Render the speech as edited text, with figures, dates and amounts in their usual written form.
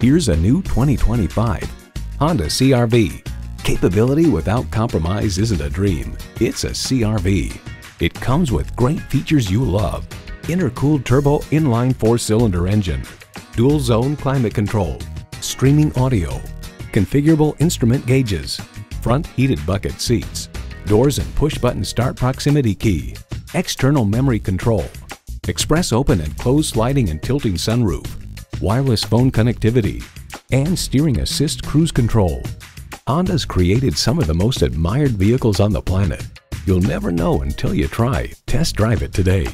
Here's a new 2025 Honda CR-V. Capability without compromise isn't a dream, it's a CR-V. It comes with great features you love: intercooled turbo inline 4-cylinder engine, dual zone climate control, streaming audio, configurable instrument gauges, front heated bucket seats, doors and push button start proximity key, external memory control, express open and close sliding and tilting sunroof, wireless phone connectivity, and steering assist cruise control. Honda's created some of the most admired vehicles on the planet. You'll never know until you try. Test drive it today.